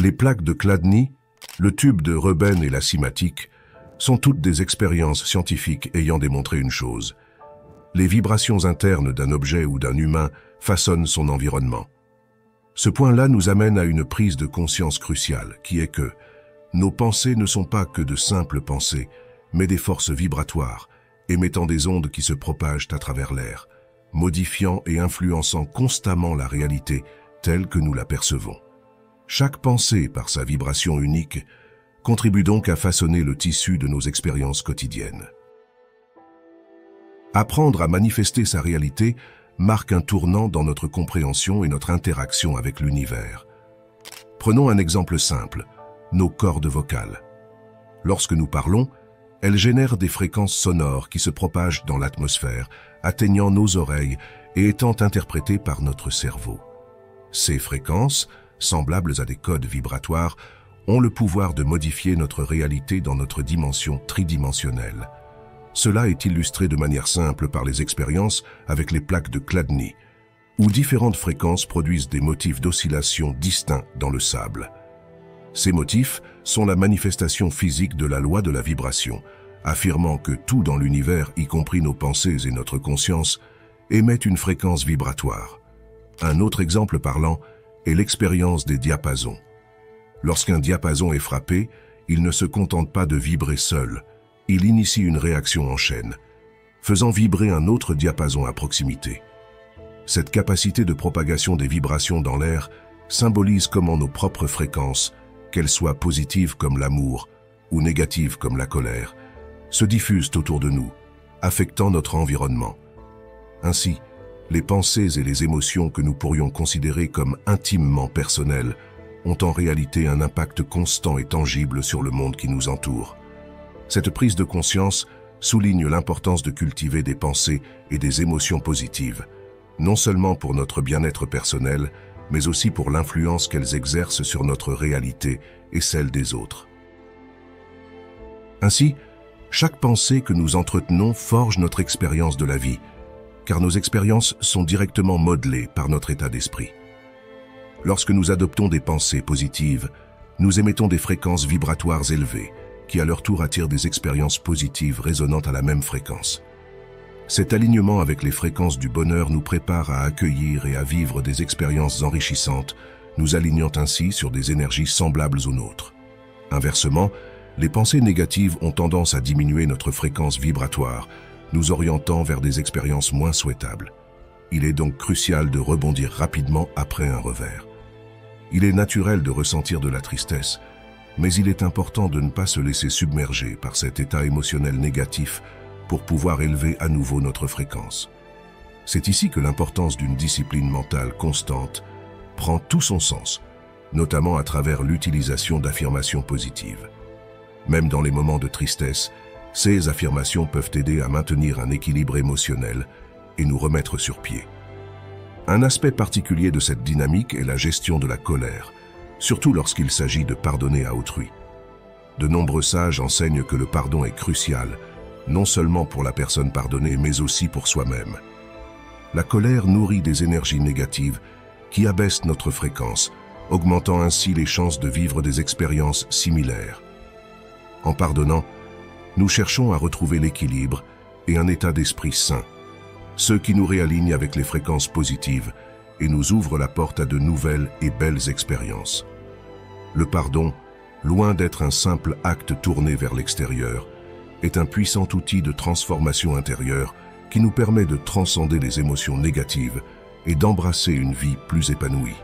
Les plaques de Chladni, le tube de Reuben et la cymatique sont toutes des expériences scientifiques ayant démontré une chose. Les vibrations internes d'un objet ou d'un humain façonnent son environnement. Ce point-là nous amène à une prise de conscience cruciale, qui est que nos pensées ne sont pas que de simples pensées, mais des forces vibratoires, émettant des ondes qui se propagent à travers l'air, modifiant et influençant constamment la réalité telle que nous la percevons. Chaque pensée, par sa vibration unique, contribue donc à façonner le tissu de nos expériences quotidiennes. Apprendre à manifester sa réalité marque un tournant dans notre compréhension et notre interaction avec l'univers. Prenons un exemple simple, nos cordes vocales. Lorsque nous parlons, elles génèrent des fréquences sonores qui se propagent dans l'atmosphère, atteignant nos oreilles et étant interprétées par notre cerveau. Ces fréquences, semblables à des codes vibratoires, ont le pouvoir de modifier notre réalité dans notre dimension tridimensionnelle. Cela est illustré de manière simple par les expériences avec les plaques de Chladni, où différentes fréquences produisent des motifs d'oscillation distincts dans le sable. Ces motifs sont la manifestation physique de la loi de la vibration, affirmant que tout dans l'univers, y compris nos pensées et notre conscience, émet une fréquence vibratoire. Un autre exemple parlant est l'expérience des diapasons. Lorsqu'un diapason est frappé, il ne se contente pas de vibrer seul, il initie une réaction en chaîne, faisant vibrer un autre diapason à proximité. Cette capacité de propagation des vibrations dans l'air symbolise comment nos propres fréquences, qu'elles soient positives comme l'amour ou négatives comme la colère, se diffusent autour de nous, affectant notre environnement. Ainsi, les pensées et les émotions que nous pourrions considérer comme intimement personnelles ont en réalité un impact constant et tangible sur le monde qui nous entoure. Cette prise de conscience souligne l'importance de cultiver des pensées et des émotions positives, non seulement pour notre bien-être personnel, mais aussi pour l'influence qu'elles exercent sur notre réalité et celle des autres. Ainsi, chaque pensée que nous entretenons forge notre expérience de la vie, car nos expériences sont directement modelées par notre état d'esprit. Lorsque nous adoptons des pensées positives, nous émettons des fréquences vibratoires élevées, qui à leur tour attirent des expériences positives résonnant à la même fréquence. Cet alignement avec les fréquences du bonheur nous prépare à accueillir et à vivre des expériences enrichissantes, nous alignant ainsi sur des énergies semblables aux nôtres. Inversement, les pensées négatives ont tendance à diminuer notre fréquence vibratoire, nous orientant vers des expériences moins souhaitables. Il est donc crucial de rebondir rapidement après un revers. Il est naturel de ressentir de la tristesse, mais il est important de ne pas se laisser submerger par cet état émotionnel négatif pour pouvoir élever à nouveau notre fréquence. C'est ici que l'importance d'une discipline mentale constante prend tout son sens, notamment à travers l'utilisation d'affirmations positives. Même dans les moments de tristesse, ces affirmations peuvent aider à maintenir un équilibre émotionnel et nous remettre sur pied. Un aspect particulier de cette dynamique est la gestion de la colère, surtout lorsqu'il s'agit de pardonner à autrui. De nombreux sages enseignent que le pardon est crucial, non seulement pour la personne pardonnée, mais aussi pour soi-même. La colère nourrit des énergies négatives qui abaissent notre fréquence, augmentant ainsi les chances de vivre des expériences similaires. En pardonnant, nous cherchons à retrouver l'équilibre et un état d'esprit sain, ce qui nous réaligne avec les fréquences positives et nous ouvre la porte à de nouvelles et belles expériences. Le pardon, loin d'être un simple acte tourné vers l'extérieur, est un puissant outil de transformation intérieure qui nous permet de transcender les émotions négatives et d'embrasser une vie plus épanouie.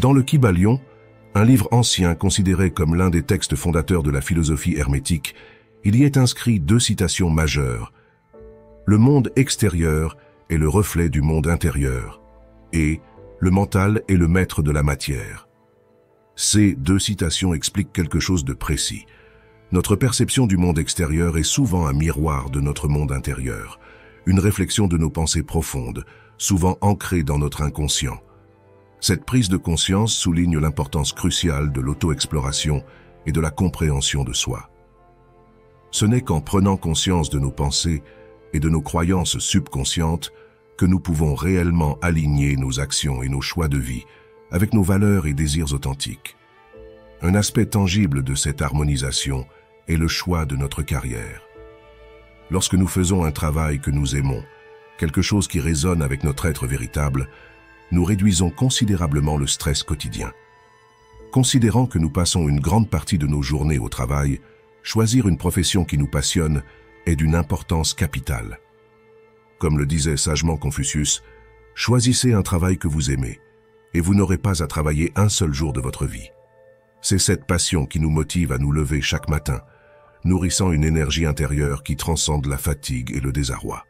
Dans le Kybalion, un livre ancien considéré comme l'un des textes fondateurs de la philosophie hermétique, il y est inscrit deux citations majeures. Le monde extérieur est le reflet du monde intérieur, et le mental est le maître de la matière. Ces deux citations expliquent quelque chose de précis. Notre perception du monde extérieur est souvent un miroir de notre monde intérieur, une réflexion de nos pensées profondes, souvent ancrées dans notre inconscient. Cette prise de conscience souligne l'importance cruciale de l'auto-exploration et de la compréhension de soi. Ce n'est qu'en prenant conscience de nos pensées et de nos croyances subconscientes que nous pouvons réellement aligner nos actions et nos choix de vie avec nos valeurs et désirs authentiques. Un aspect tangible de cette harmonisation est le choix de notre carrière. Lorsque nous faisons un travail que nous aimons, quelque chose qui résonne avec notre être véritable, nous réduisons considérablement le stress quotidien. Considérant que nous passons une grande partie de nos journées au travail, choisir une profession qui nous passionne est d'une importance capitale. Comme le disait sagement Confucius, choisissez un travail que vous aimez, et vous n'aurez pas à travailler un seul jour de votre vie. C'est cette passion qui nous motive à nous lever chaque matin, nourrissant une énergie intérieure qui transcende la fatigue et le désarroi.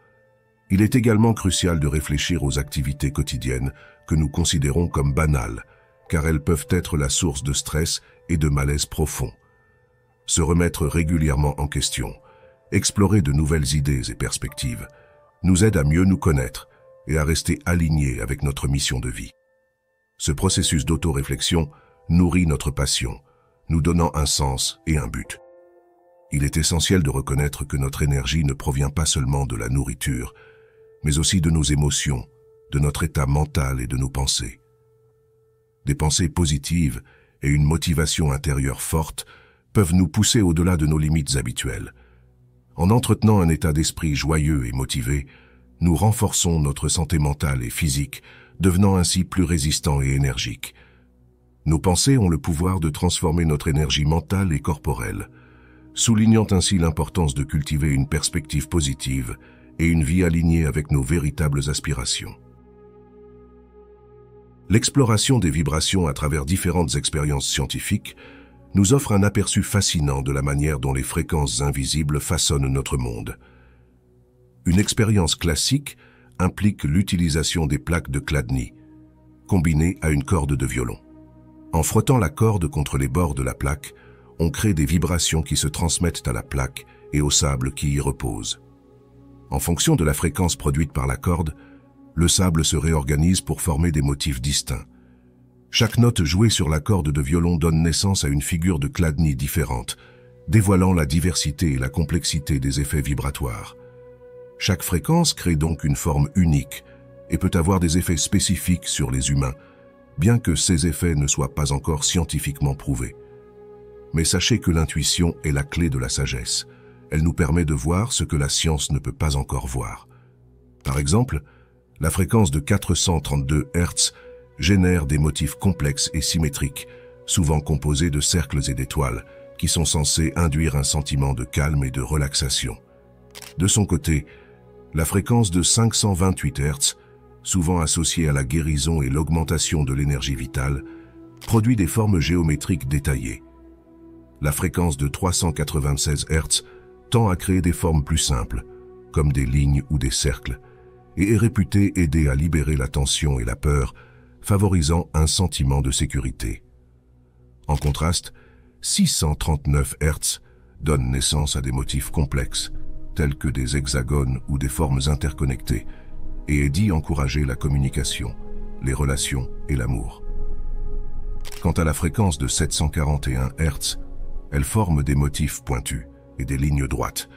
Il est également crucial de réfléchir aux activités quotidiennes que nous considérons comme banales, car elles peuvent être la source de stress et de malaise profond. Se remettre régulièrement en question, explorer de nouvelles idées et perspectives, nous aide à mieux nous connaître et à rester alignés avec notre mission de vie. Ce processus d'autoréflexion nourrit notre passion, nous donnant un sens et un but. Il est essentiel de reconnaître que notre énergie ne provient pas seulement de la nourriture, mais aussi de nos émotions, de notre état mental et de nos pensées. Des pensées positives et une motivation intérieure forte peuvent nous pousser au-delà de nos limites habituelles. En entretenant un état d'esprit joyeux et motivé, nous renforçons notre santé mentale et physique, devenant ainsi plus résistants et énergiques. Nos pensées ont le pouvoir de transformer notre énergie mentale et corporelle, soulignant ainsi l'importance de cultiver une perspective positive et une vie alignée avec nos véritables aspirations. L'exploration des vibrations à travers différentes expériences scientifiques nous offre un aperçu fascinant de la manière dont les fréquences invisibles façonnent notre monde. Une expérience classique implique l'utilisation des plaques de Chladni, combinées à une corde de violon. En frottant la corde contre les bords de la plaque, on crée des vibrations qui se transmettent à la plaque et au sable qui y repose. En fonction de la fréquence produite par la corde, le sable se réorganise pour former des motifs distincts. Chaque note jouée sur la corde de violon donne naissance à une figure de Chladni différente, dévoilant la diversité et la complexité des effets vibratoires. Chaque fréquence crée donc une forme unique et peut avoir des effets spécifiques sur les humains, bien que ces effets ne soient pas encore scientifiquement prouvés. Mais sachez que l'intuition est la clé de la sagesse. Elle nous permet de voir ce que la science ne peut pas encore voir. Par exemple, la fréquence de 432 Hz génère des motifs complexes et symétriques, souvent composés de cercles et d'étoiles, qui sont censés induire un sentiment de calme et de relaxation. De son côté, la fréquence de 528 Hz, souvent associée à la guérison et l'augmentation de l'énergie vitale, produit des formes géométriques détaillées. La fréquence de 396 Hz tend à créer des formes plus simples, comme des lignes ou des cercles, et est réputée aider à libérer la tension et la peur, favorisant un sentiment de sécurité. En contraste, 639 Hz donne naissance à des motifs complexes, tels que des hexagones ou des formes interconnectées, et est dit encourager la communication, les relations et l'amour. Quant à la fréquence de 741 Hz, elle forme des motifs pointus et des lignes droites,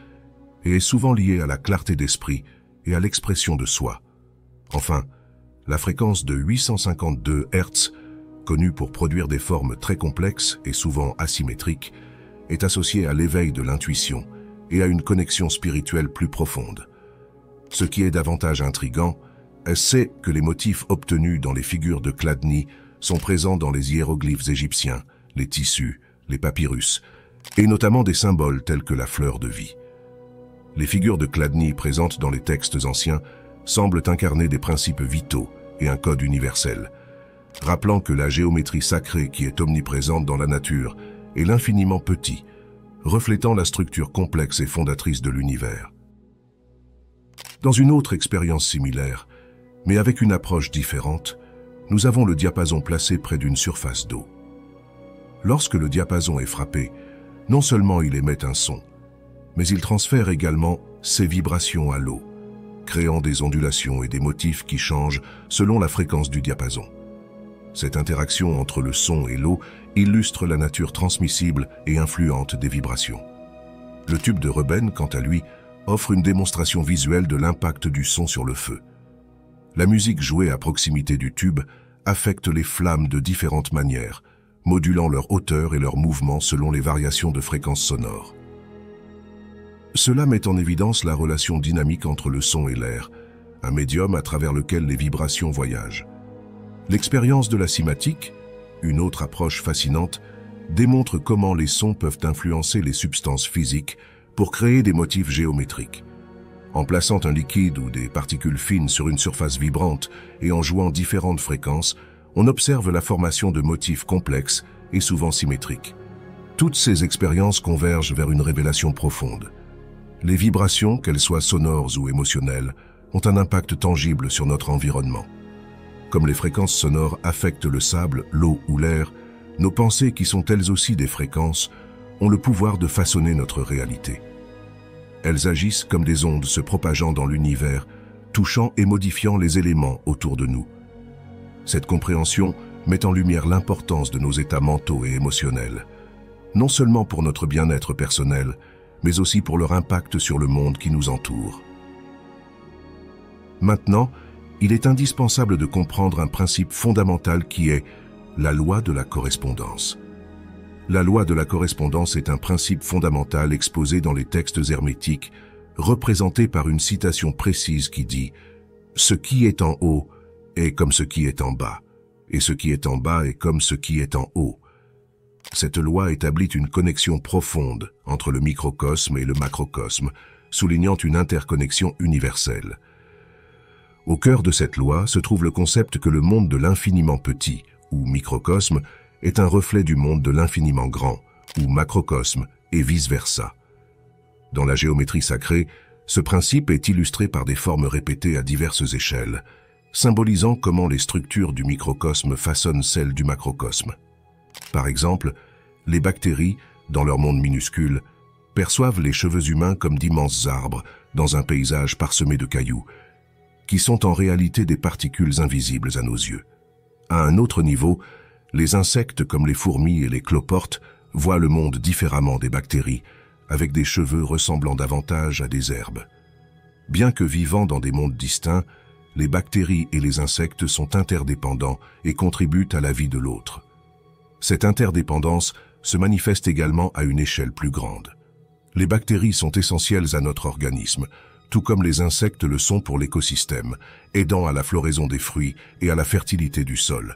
et est souvent liée à la clarté d'esprit et à l'expression de soi. Enfin, la fréquence de 852 Hz, connue pour produire des formes très complexes et souvent asymétriques, est associée à l'éveil de l'intuition et à une connexion spirituelle plus profonde. Ce qui est davantage intriguant, c'est que les motifs obtenus dans les figures de Chladni sont présents dans les hiéroglyphes égyptiens, les tissus, les papyrus, et notamment des symboles tels que la fleur de vie. Les figures de Chladni présentes dans les textes anciens semblent incarner des principes vitaux et un code universel, rappelant que la géométrie sacrée qui est omniprésente dans la nature est l'infiniment petit, reflétant la structure complexe et fondatrice de l'univers. Dans une autre expérience similaire, mais avec une approche différente, nous avons le diapason placé près d'une surface d'eau. Lorsque le diapason est frappé, non seulement il émet un son, mais il transfère également ses vibrations à l'eau, créant des ondulations et des motifs qui changent selon la fréquence du diapason. Cette interaction entre le son et l'eau illustre la nature transmissible et influente des vibrations. Le tube de Reuben, quant à lui, offre une démonstration visuelle de l'impact du son sur le feu. La musique jouée à proximité du tube affectent les flammes de différentes manières, modulant leur hauteur et leur mouvement selon les variations de fréquences sonores. Cela met en évidence la relation dynamique entre le son et l'air, un médium à travers lequel les vibrations voyagent. L'expérience de la cymatique, une autre approche fascinante, démontre comment les sons peuvent influencer les substances physiques pour créer des motifs géométriques. En plaçant un liquide ou des particules fines sur une surface vibrante et en jouant différentes fréquences, on observe la formation de motifs complexes et souvent symétriques. Toutes ces expériences convergent vers une révélation profonde. Les vibrations, qu'elles soient sonores ou émotionnelles, ont un impact tangible sur notre environnement. Comme les fréquences sonores affectent le sable, l'eau ou l'air, nos pensées, qui sont elles aussi des fréquences, ont le pouvoir de façonner notre réalité. Elles agissent comme des ondes se propageant dans l'univers, touchant et modifiant les éléments autour de nous. Cette compréhension met en lumière l'importance de nos états mentaux et émotionnels, non seulement pour notre bien-être personnel, mais aussi pour leur impact sur le monde qui nous entoure. Maintenant, il est indispensable de comprendre un principe fondamental qui est la loi de la correspondance. La loi de la correspondance est un principe fondamental exposé dans les textes hermétiques, représenté par une citation précise qui dit « Ce qui est en haut est comme ce qui est en bas, et ce qui est en bas est comme ce qui est en haut ». Cette loi établit une connexion profonde entre le microcosme et le macrocosme, soulignant une interconnexion universelle. Au cœur de cette loi se trouve le concept que le monde de l'infiniment petit, ou microcosme, est un reflet du monde de l'infiniment grand, ou macrocosme, et vice-versa. Dans la géométrie sacrée, ce principe est illustré par des formes répétées à diverses échelles, symbolisant comment les structures du microcosme façonnent celles du macrocosme. Par exemple, les bactéries, dans leur monde minuscule, perçoivent les cheveux humains comme d'immenses arbres dans un paysage parsemé de cailloux, qui sont en réalité des particules invisibles à nos yeux. À un autre niveau, les insectes comme les fourmis et les cloportes voient le monde différemment des bactéries, avec des cheveux ressemblant davantage à des herbes. Bien que vivant dans des mondes distincts, les bactéries et les insectes sont interdépendants et contribuent à la vie de l'autre. Cette interdépendance se manifeste également à une échelle plus grande. Les bactéries sont essentielles à notre organisme, tout comme les insectes le sont pour l'écosystème, aidant à la floraison des fruits et à la fertilité du sol.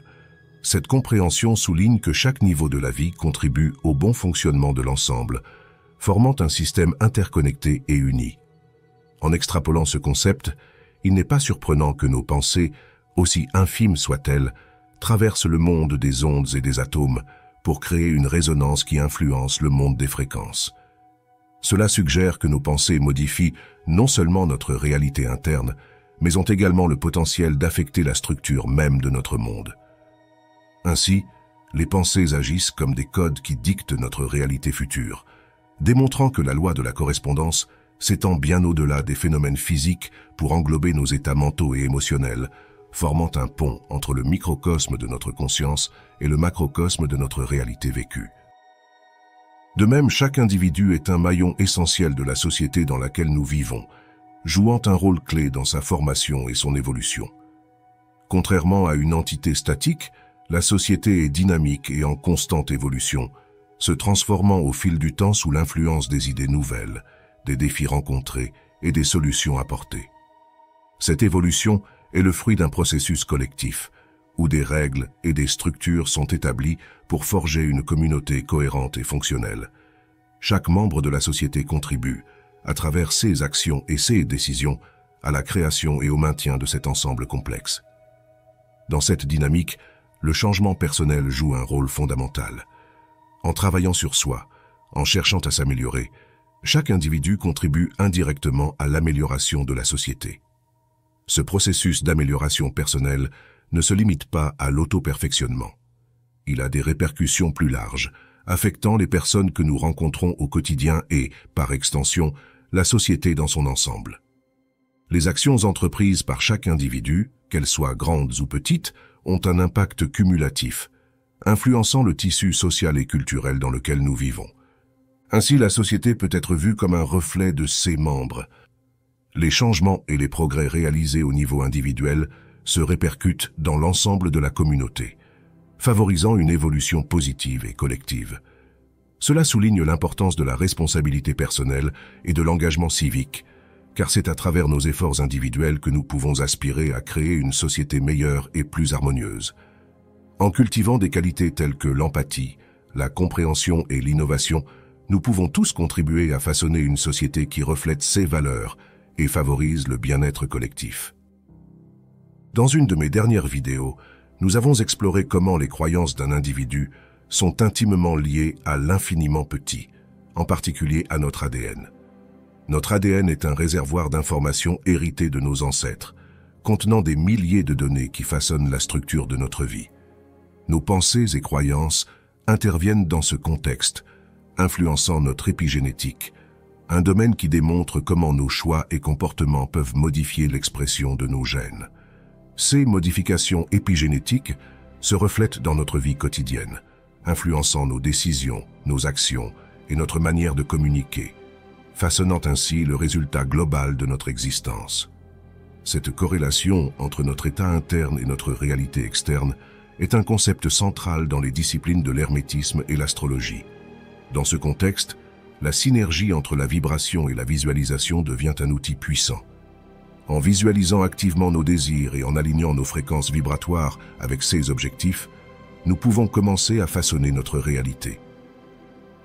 Cette compréhension souligne que chaque niveau de la vie contribue au bon fonctionnement de l'ensemble, formant un système interconnecté et uni. En extrapolant ce concept, il n'est pas surprenant que nos pensées, aussi infimes soient-elles, traversent le monde des ondes et des atomes pour créer une résonance qui influence le monde des fréquences. Cela suggère que nos pensées modifient non seulement notre réalité interne, mais ont également le potentiel d'affecter la structure même de notre monde. Ainsi, les pensées agissent comme des codes qui dictent notre réalité future, démontrant que la loi de la correspondance s'étend bien au-delà des phénomènes physiques pour englober nos états mentaux et émotionnels, formant un pont entre le microcosme de notre conscience et le macrocosme de notre réalité vécue. De même, chaque individu est un maillon essentiel de la société dans laquelle nous vivons, jouant un rôle clé dans sa formation et son évolution. Contrairement à une entité statique, la société est dynamique et en constante évolution, se transformant au fil du temps sous l'influence des idées nouvelles, des défis rencontrés et des solutions apportées. Cette évolution est le fruit d'un processus collectif, où des règles et des structures sont établies pour forger une communauté cohérente et fonctionnelle. Chaque membre de la société contribue, à travers ses actions et ses décisions, à la création et au maintien de cet ensemble complexe. Dans cette dynamique, le changement personnel joue un rôle fondamental. En travaillant sur soi, en cherchant à s'améliorer, chaque individu contribue indirectement à l'amélioration de la société. Ce processus d'amélioration personnelle ne se limite pas à l'auto-perfectionnement. Il a des répercussions plus larges, affectant les personnes que nous rencontrons au quotidien et, par extension, la société dans son ensemble. Les actions entreprises par chaque individu, qu'elles soient grandes ou petites, ont un impact cumulatif, influençant le tissu social et culturel dans lequel nous vivons. Ainsi, la société peut être vue comme un reflet de ses membres. Les changements et les progrès réalisés au niveau individuel se répercute dans l'ensemble de la communauté, favorisant une évolution positive et collective. Cela souligne l'importance de la responsabilité personnelle et de l'engagement civique, car c'est à travers nos efforts individuels que nous pouvons aspirer à créer une société meilleure et plus harmonieuse. En cultivant des qualités telles que l'empathie, la compréhension et l'innovation, nous pouvons tous contribuer à façonner une société qui reflète ces valeurs et favorise le bien-être collectif. Dans une de mes dernières vidéos, nous avons exploré comment les croyances d'un individu sont intimement liées à l'infiniment petit, en particulier à notre ADN. Notre ADN est un réservoir d'informations héritées de nos ancêtres, contenant des milliers de données qui façonnent la structure de notre vie. Nos pensées et croyances interviennent dans ce contexte, influençant notre épigénétique, un domaine qui démontre comment nos choix et comportements peuvent modifier l'expression de nos gènes. Ces modifications épigénétiques se reflètent dans notre vie quotidienne, influençant nos décisions, nos actions et notre manière de communiquer, façonnant ainsi le résultat global de notre existence. Cette corrélation entre notre état interne et notre réalité externe est un concept central dans les disciplines de l'hermétisme et l'astrologie. Dans ce contexte, la synergie entre la vibration et la visualisation devient un outil puissant. En visualisant activement nos désirs et en alignant nos fréquences vibratoires avec ces objectifs, nous pouvons commencer à façonner notre réalité.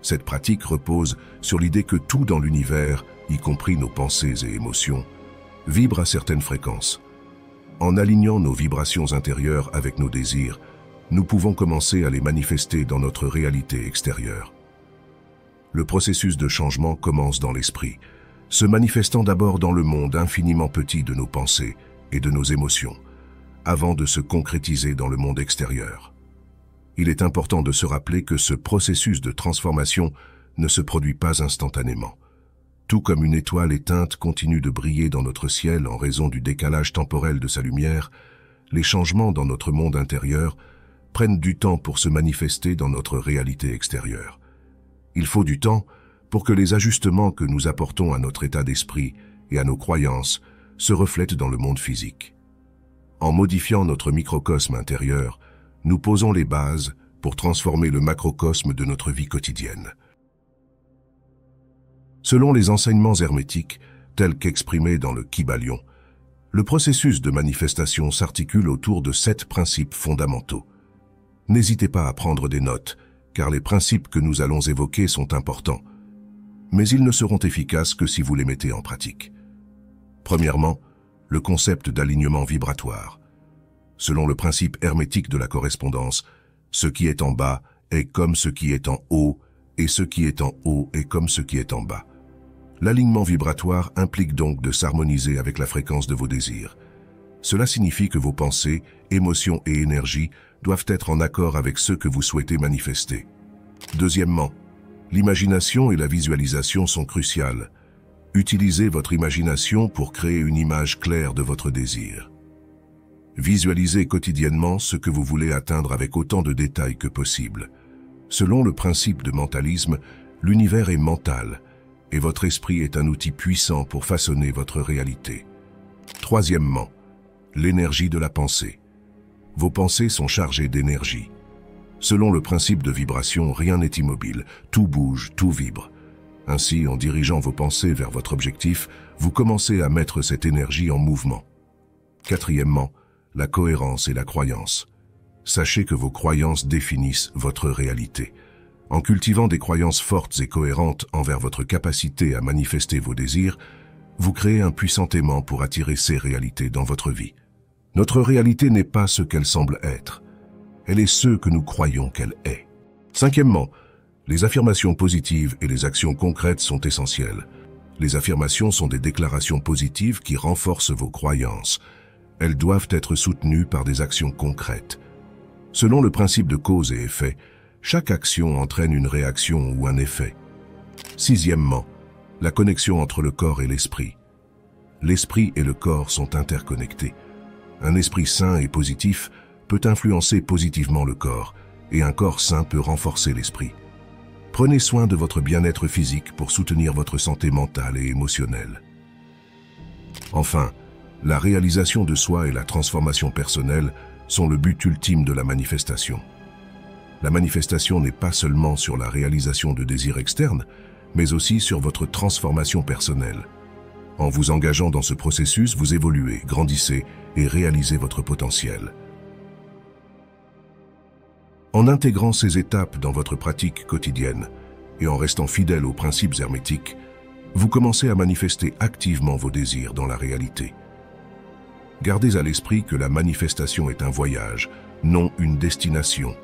Cette pratique repose sur l'idée que tout dans l'univers, y compris nos pensées et émotions, vibre à certaines fréquences. En alignant nos vibrations intérieures avec nos désirs, nous pouvons commencer à les manifester dans notre réalité extérieure. Le processus de changement commence dans l'esprit, se manifestant d'abord dans le monde infiniment petit de nos pensées et de nos émotions, avant de se concrétiser dans le monde extérieur. Il est important de se rappeler que ce processus de transformation ne se produit pas instantanément. Tout comme une étoile éteinte continue de briller dans notre ciel en raison du décalage temporel de sa lumière, les changements dans notre monde intérieur prennent du temps pour se manifester dans notre réalité extérieure. Il faut du temps pour que les ajustements que nous apportons à notre état d'esprit et à nos croyances se reflètent dans le monde physique. En modifiant notre microcosme intérieur, nous posons les bases pour transformer le macrocosme de notre vie quotidienne. Selon les enseignements hermétiques, tels qu'exprimés dans le Kybalion, le processus de manifestation s'articule autour de 7 principes fondamentaux. N'hésitez pas à prendre des notes, car les principes que nous allons évoquer sont importants, mais ils ne seront efficaces que si vous les mettez en pratique. Premièrement, le concept d'alignement vibratoire. Selon le principe hermétique de la correspondance, ce qui est en bas est comme ce qui est en haut, et ce qui est en haut est comme ce qui est en bas. L'alignement vibratoire implique donc de s'harmoniser avec la fréquence de vos désirs. Cela signifie que vos pensées, émotions et énergies doivent être en accord avec ceux que vous souhaitez manifester. Deuxièmement, l'imagination et la visualisation sont cruciales. Utilisez votre imagination pour créer une image claire de votre désir. Visualisez quotidiennement ce que vous voulez atteindre avec autant de détails que possible. Selon le principe de mentalisme, l'univers est mental et votre esprit est un outil puissant pour façonner votre réalité. Troisièmement, l'énergie de la pensée. Vos pensées sont chargées d'énergie. Selon le principe de vibration, rien n'est immobile, tout bouge, tout vibre. Ainsi, en dirigeant vos pensées vers votre objectif, vous commencez à mettre cette énergie en mouvement. Quatrièmement, la cohérence et la croyance. Sachez que vos croyances définissent votre réalité. En cultivant des croyances fortes et cohérentes envers votre capacité à manifester vos désirs, vous créez un puissant aimant pour attirer ces réalités dans votre vie. Notre réalité n'est pas ce qu'elle semble être. Elle est ce que nous croyons qu'elle est. Cinquièmement, les affirmations positives et les actions concrètes sont essentielles. Les affirmations sont des déclarations positives qui renforcent vos croyances. Elles doivent être soutenues par des actions concrètes. Selon le principe de cause et effet, chaque action entraîne une réaction ou un effet. Sixièmement, la connexion entre le corps et l'esprit. L'esprit et le corps sont interconnectés. Un esprit sain et positif peut influencer positivement le corps, et un corps sain peut renforcer l'esprit. Prenez soin de votre bien-être physique pour soutenir votre santé mentale et émotionnelle. Enfin, la réalisation de soi et la transformation personnelle sont le but ultime de la manifestation. La manifestation n'est pas seulement sur la réalisation de désirs externes, mais aussi sur votre transformation personnelle. En vous engageant dans ce processus, vous évoluez, grandissez et réalisez votre potentiel. En intégrant ces étapes dans votre pratique quotidienne et en restant fidèle aux principes hermétiques, vous commencez à manifester activement vos désirs dans la réalité. Gardez à l'esprit que la manifestation est un voyage, non une destination,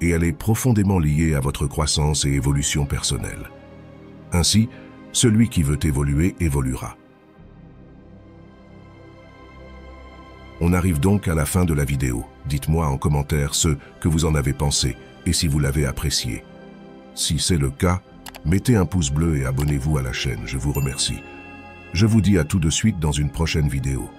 et elle est profondément liée à votre croissance et évolution personnelle. Ainsi, celui qui veut évoluer évoluera. On arrive donc à la fin de la vidéo. Dites-moi en commentaire ce que vous en avez pensé et si vous l'avez apprécié. Si c'est le cas, mettez un pouce bleu et abonnez-vous à la chaîne, je vous remercie. Je vous dis à tout de suite dans une prochaine vidéo.